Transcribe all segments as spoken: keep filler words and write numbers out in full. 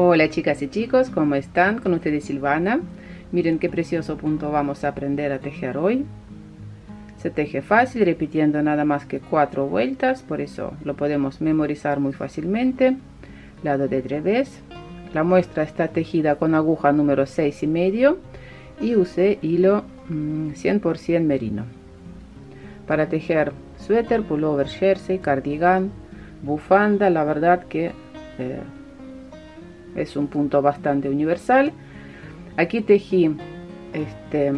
Hola chicas y chicos, ¿cómo están? Con ustedes Silvana. Miren qué precioso punto vamos a aprender a tejer hoy. Se teje fácil, repitiendo nada más que cuatro vueltas, por eso lo podemos memorizar muy fácilmente. Lado de revés. La muestra está tejida con aguja número seis y medio y usé hilo cien por ciento merino. Para tejer suéter, pullover, jersey, cardigan, bufanda, la verdad que eh, es un punto bastante universal. Aquí tejí este,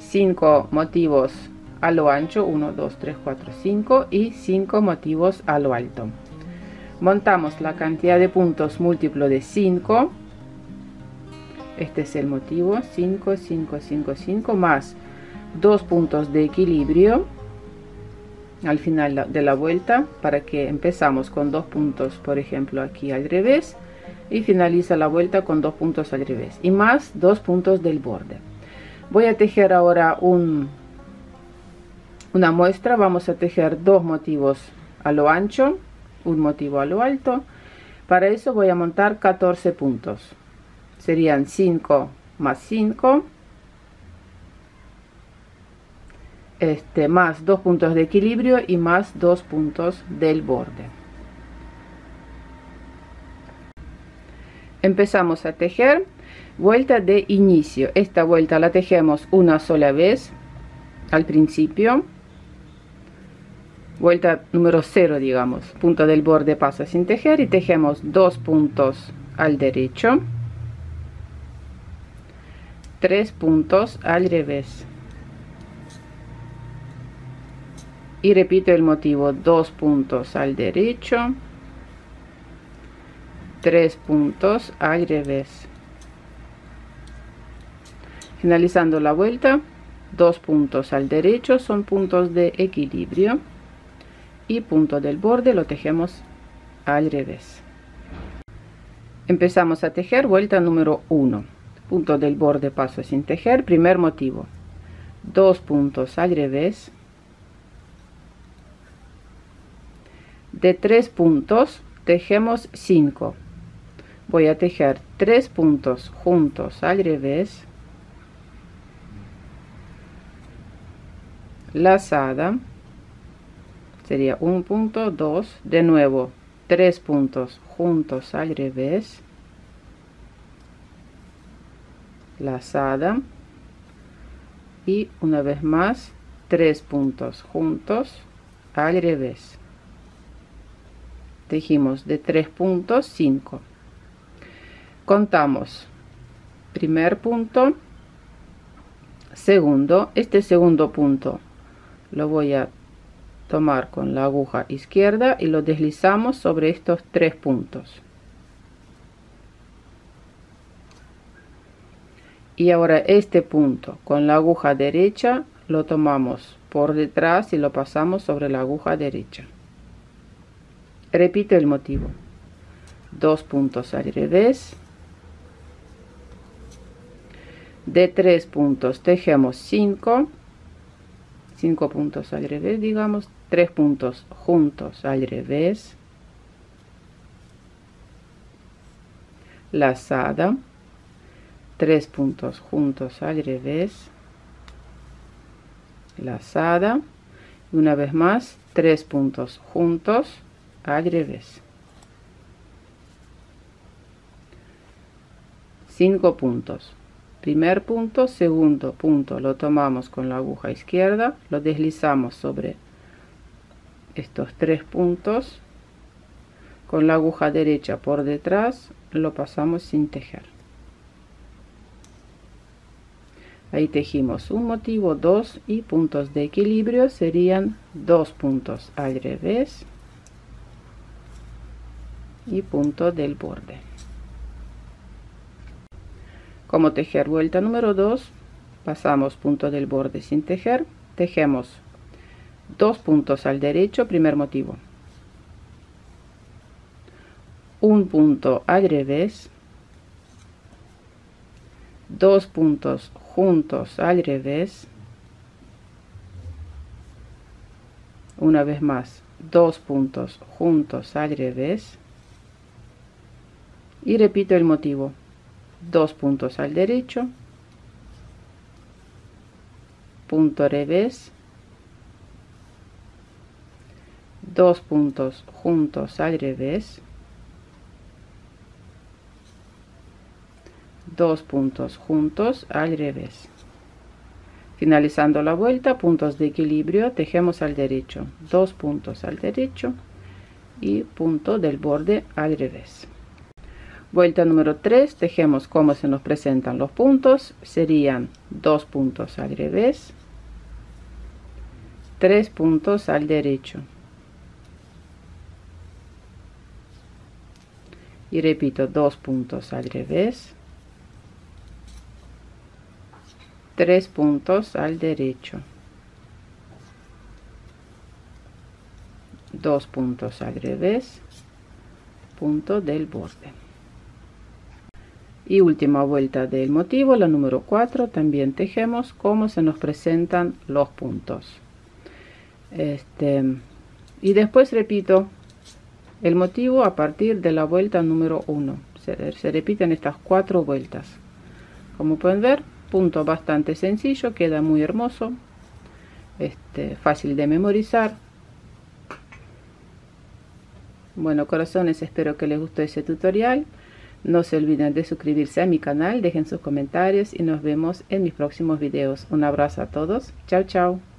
cinco motivos a lo ancho, uno, dos, tres, cuatro, cinco, y cinco motivos a lo alto. Montamos la cantidad de puntos múltiplo de cinco. Este es el motivo, cinco, cinco, cinco, cinco, más dos puntos de equilibrio al final de la vuelta, para que empezamos con dos puntos, por ejemplo, aquí al revés, y finaliza la vuelta con dos puntos al revés y más dos puntos del borde. Voy a tejer ahora un, una muestra. Vamos a tejer dos motivos a lo ancho, un motivo a lo alto. Para eso voy a montar catorce puntos. Serían cinco más cinco, este, más dos puntos de equilibrio y más dos puntos del borde. Empezamos a tejer vuelta de inicio. Esta vuelta la tejemos una sola vez al principio. Vuelta número cero, digamos. Punto del borde pasa sin tejer y tejemos dos puntos al derecho, tres puntos al revés. Y repito el motivo, dos puntos al derecho, tres puntos al revés, finalizando la vuelta, dos puntos al derecho, son puntos de equilibrio, y punto del borde lo tejemos al revés. Empezamos a tejer vuelta número uno. Punto del borde paso sin tejer, primer motivo, dos puntos al revés, de tres puntos tejemos cinco. Voy a tejer tres puntos juntos al revés, lazada, sería un punto, dos, de nuevo tres puntos juntos al revés, lazada, y una vez más tres puntos juntos al revés. Tejimos de tres puntos cinco. Contamos primer punto, segundo. Este segundo punto lo voy a tomar con la aguja izquierda y lo deslizamos sobre estos tres puntos. Y ahora este punto con la aguja derecha lo tomamos por detrás y lo pasamos sobre la aguja derecha. Repito el motivo, dos puntos al revés, de tres puntos tejemos cinco, cinco puntos al revés, digamos, tres puntos juntos al revés, lazada, tres puntos juntos al revés, lazada, y una vez más tres puntos juntos al revés, cinco puntos. Primer punto, segundo punto lo tomamos con la aguja izquierda, lo deslizamos sobre estos tres puntos, con la aguja derecha por detrás lo pasamos sin tejer. Ahí tejimos un motivo, dos, y puntos de equilibrio, serían dos puntos al revés y punto del borde. Como tejer vuelta número dos, pasamos punto del borde sin tejer, tejemos dos puntos al derecho, primer motivo, un punto al revés, dos puntos juntos al revés, una vez más dos puntos juntos al revés, y repito el motivo: dos puntos al derecho, punto revés, dos puntos juntos al revés, dos puntos juntos al revés. Finalizando la vuelta, puntos de equilibrio, tejemos al derecho, dos puntos al derecho y punto del borde al revés. Vuelta número tres, tejemos cómo se nos presentan los puntos. Serían dos puntos al revés, tres puntos al derecho, y repito, dos puntos al revés, tres puntos al derecho, dos puntos al revés, punto del borde. Y última vuelta del motivo, la número cuatro, también tejemos cómo se nos presentan los puntos. Este, y después repito el motivo a partir de la vuelta número uno. Se, se repiten estas cuatro vueltas. Como pueden ver, punto bastante sencillo, queda muy hermoso, este, fácil de memorizar. Bueno, corazones, espero que les gustó este tutorial. No se olviden de suscribirse a mi canal, dejen sus comentarios y nos vemos en mis próximos videos. Un abrazo a todos. Chao, chao.